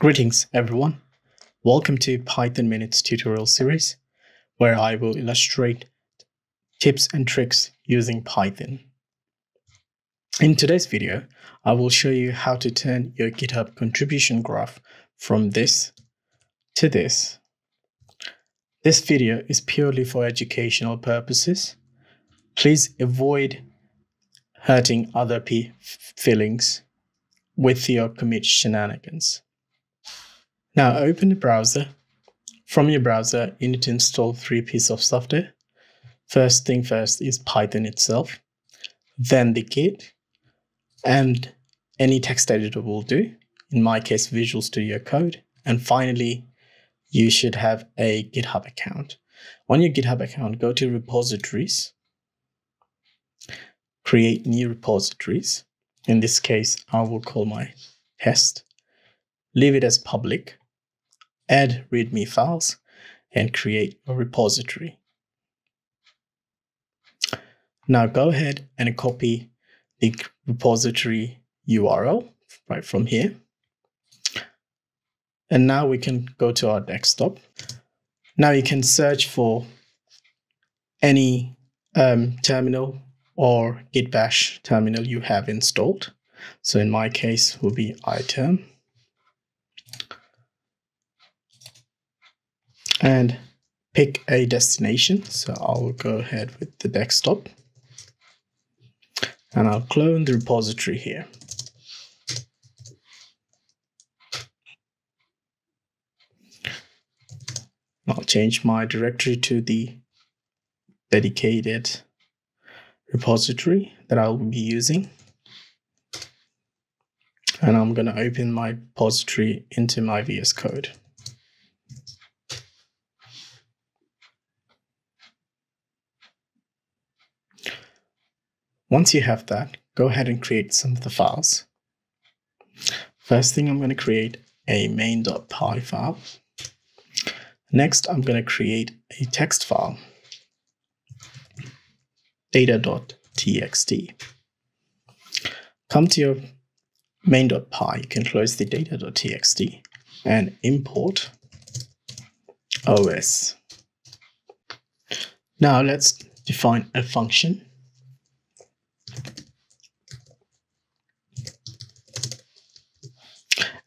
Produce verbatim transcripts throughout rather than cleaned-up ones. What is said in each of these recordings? Greetings everyone. Welcome to Python Minutes tutorial series, where I will illustrate tips and tricks using Python. In today's video, I will show you how to turn your GitHub contribution graph from this to this. This video is purely for educational purposes. Please avoid hurting other people's feelings with your commit shenanigans. Now open the browser. From your browser, you need to install three pieces of software. First thing first is Python itself, then the Git, and any text editor will do. In my case, Visual Studio Code. And finally, you should have a GitHub account. On your GitHub account, go to repositories, create new repositories. In this case, I will call my test, leave it as public, add readme files, and create a repository. Now go ahead and copy the repository U R L right from here. And now we can go to our desktop. Now you can search for any um, terminal or Git Bash terminal you have installed. So in my case, it will be iTerm. And pick a destination. So I'll go ahead with the desktop. And I'll clone the repository here. I'll change my directory to the dedicated repository that I'll be using. And I'm going to open my repository into my V S Code. Once you have that, go ahead and create some of the files. First thing, I'm going to create a main.py file. Next, I'm going to create a text file, data dot t x t. Come to your main.py, you can close the data dot t x t and import O S. Now let's define a function.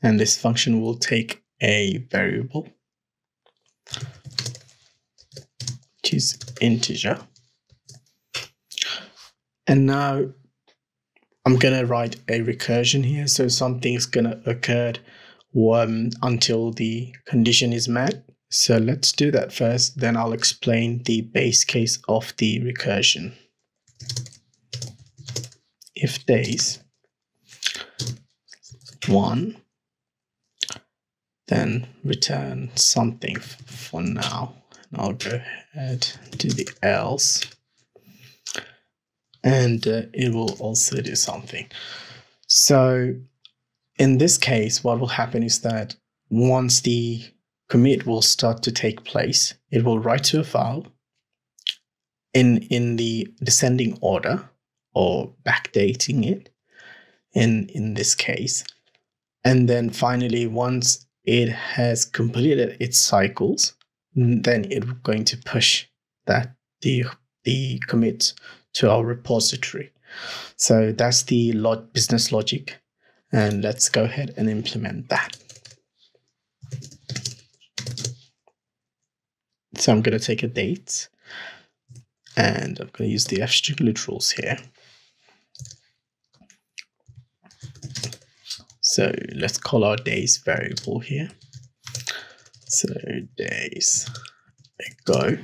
And this function will take a variable, which is integer. And now I'm going to write a recursion here. So something's going to occur um, until the condition is met. So let's do that first. Then I'll explain the base case of the recursion. If days one, then return something for now. And I'll go ahead to the else. And uh, it will also do something. So in this case, what will happen is that once the commit will start to take place, it will write to a file in, in the descending order or backdating it in, in this case. And then finally, once it has completed its cycles, then it's going to push that the, the commit to our repository. So that's the log business logic. And let's go ahead and implement that. So I'm going to take a date and I'm going to use the f-string literals here. So let's call our days variable here. So days ago.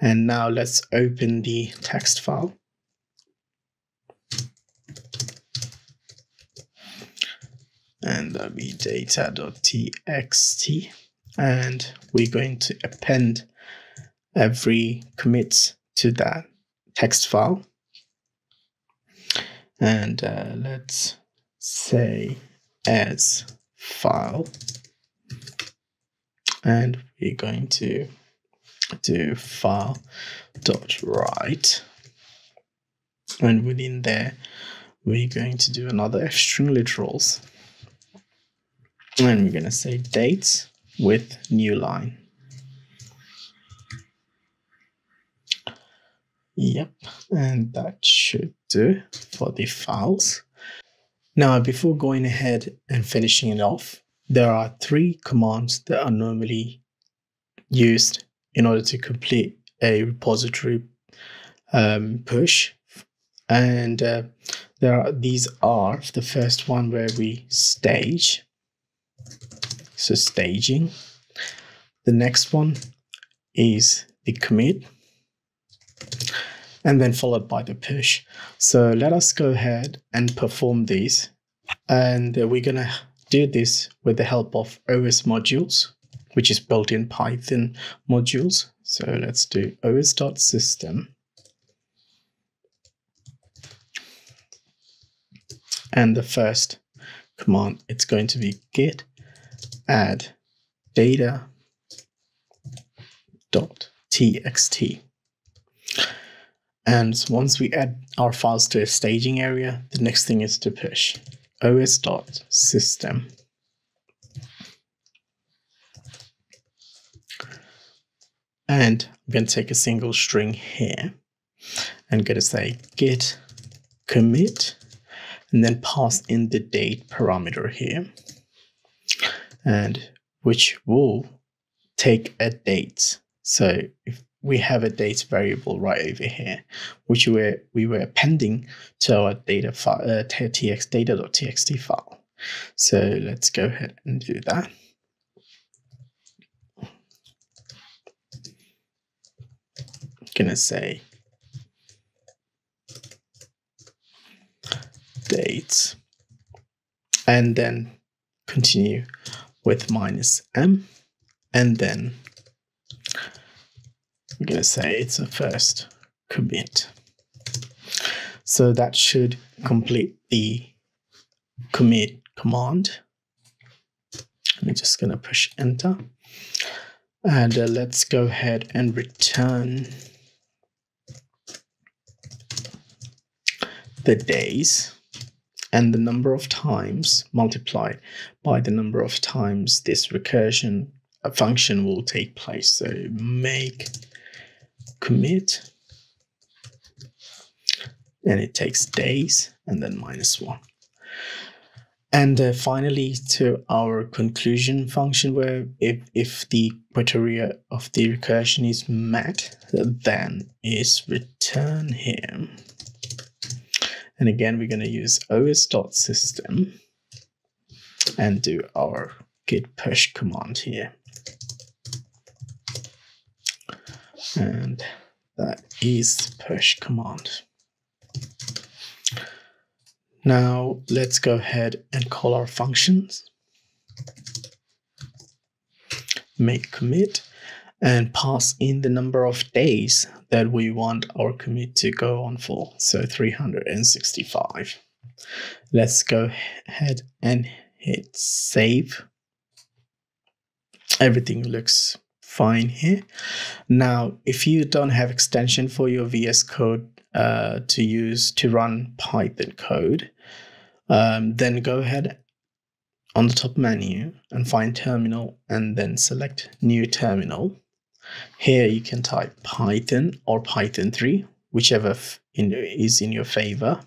And now let's open the text file. And that'll be data dot t x t. And we're going to append every commit to that text file. And uh, let's say as file, and we're going to do file dot write, and within there we're going to do another f-string literals, and we're going to say dates with new line. Yep, and that should do for the files. Now, before going ahead and finishing it off, there are three commands that are normally used in order to complete a repository um, push. And uh, there are, these are the first one where we stage, so staging. The next one is the commit, and then followed by the push. So let us go ahead and perform these. And we're gonna do this with the help of O S modules, which is built in Python modules. So let's do O S dot system. And the first command, it's going to be git add data dot T X T. And once we add our files to a staging area, the next thing is to push O S dot system. And I'm going to take a single string here and going to say git commit and then pass in the date parameter here, and which will take a date. So if we have a date variable right over here, which we were, we were appending to our data file, uh, data dot T X T file. So let's go ahead and do that. I'm gonna say dates, and then continue with minus m, and then I'm going to say it's a first commit. So that should complete the commit command. I'm just going to push enter. And uh, let's go ahead and return the days and the number of times multiplied by the number of times this recursion function will take place. So make commit, and it takes days and then minus one. And uh, finally, to our conclusion function, where if, if the criteria of the recursion is met, then is return here. And again, we're going to use O S dot system and do our git push command here. And that is the push command. Now let's go ahead and call our functions. Make commit and pass in the number of days that we want our commit to go on for. So three hundred sixty-five. Let's go ahead and hit save. Everything looks fine here. Now, if you don't have extension for your V S Code uh, to use to run Python code, um, then go ahead on the top menu and find terminal and then select new terminal. Here you can type Python or Python three, whichever in, is in your favor.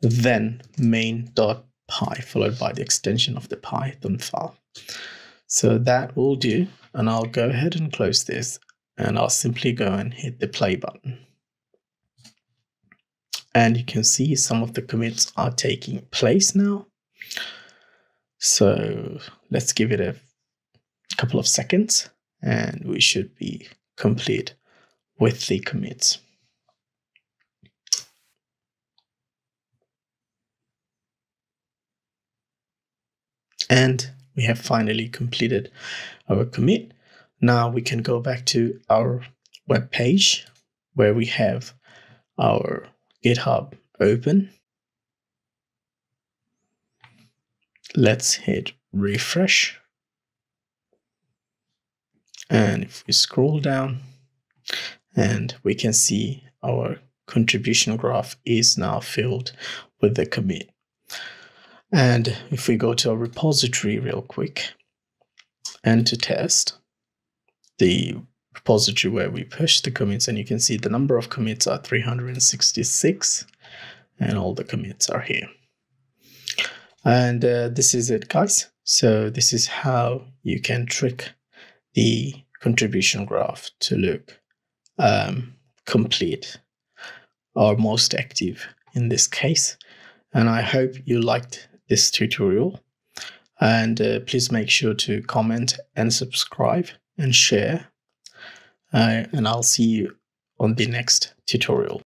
Then main dot p y followed by the extension of the Python file. So that will do, and I'll go ahead and close this, and I'll simply go and hit the play button. And you can see some of the commits are taking place now. So let's give it a couple of seconds and we should be complete with the commits. And we have finally completed our commit. Now we can go back to our web page where we have our GitHub open. Let's hit refresh. And if we scroll down, and we can see our contribution graph is now filled with the commit. And if we go to our repository real quick and to test the repository where we push the commits, and you can see the number of commits are three hundred sixty-six and all the commits are here. And uh, this is it, guys. So this is how you can trick the contribution graph to look um, complete or most active in this case. And I hope you liked this tutorial, and uh, please make sure to comment and subscribe and share. Uh, and I'll see you on the next tutorial.